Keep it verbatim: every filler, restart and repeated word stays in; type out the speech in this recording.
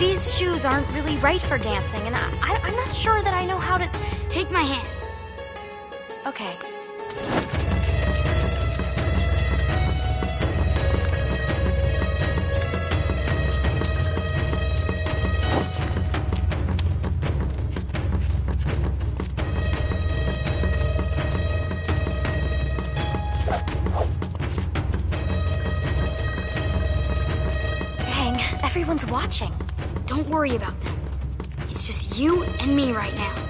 These shoes aren't really right for dancing, and I, I, I'm not sure that I know how to take my hand. Okay. Everyone's watching. Don't worry about them. It's just you and me right now.